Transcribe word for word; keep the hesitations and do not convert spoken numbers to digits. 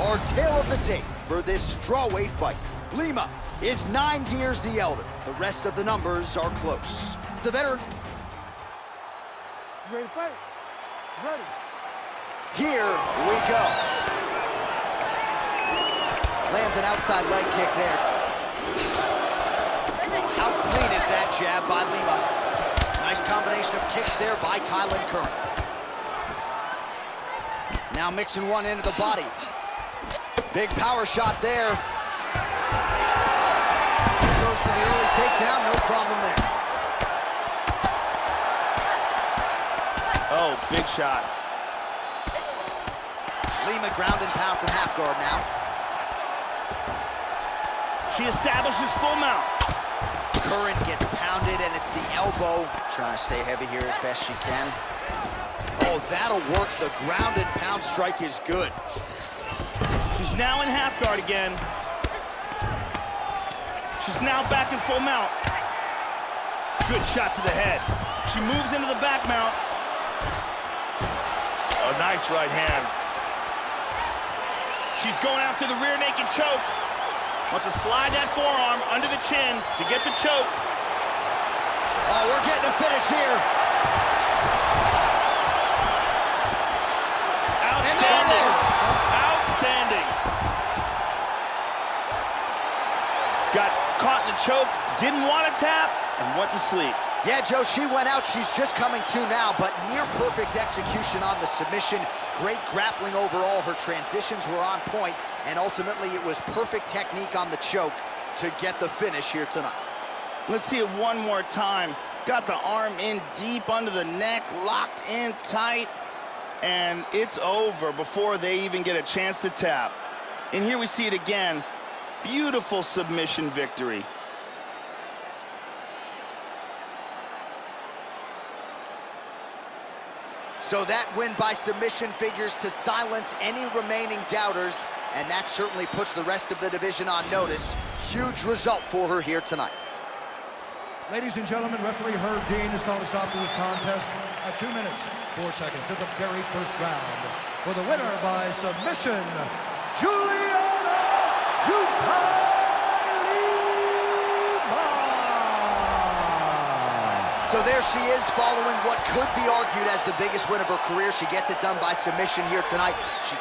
our tale of the tape for this strawweight fight. Lima is nine years the elder. The rest of the numbers are close. The veteran. Ready to fight? Ready. Here we go. Lands an outside leg kick there. How clean is that jab by Lima? Nice combination of kicks there by Kailin Curran. Now mixing one into the body. Big power shot there. Goes for the early takedown, no problem there. Oh, big shot. Lima ground and pound from half guard now. She establishes full mount. Curran gets pounded, and it's the elbow. Trying to stay heavy here as best she can. Oh, that'll work. The ground and pound strike is good. She's now in half guard again. She's now back in full mount. Good shot to the head. She moves into the back mount. Oh, nice right hand. She's going after the rear naked choke. Wants to slide that forearm under the chin to get the choke. Oh, we're getting a finish here. Outstanding. Outstanding. Got caught in the choke, didn't want to tap, and went to sleep. Yeah, Joe, she went out. She's just coming to now, but near-perfect execution on the submission. Great grappling overall. Her transitions were on point, and ultimately it was perfect technique on the choke to get the finish here tonight. Let's see it one more time. Got the arm in deep under the neck, locked in tight, and it's over before they even get a chance to tap. And here we see it again. Beautiful submission victory. So that win by submission figures to silence any remaining doubters, and that certainly puts the rest of the division on notice. Huge result for her here tonight. Ladies and gentlemen, referee Herb Dean has called a stop to this contest at two minutes, four seconds of the very first round. For the winner by submission, Juliana Lima. So there she is, following what could be argued as the biggest win of her career. She gets it done by submission here tonight. She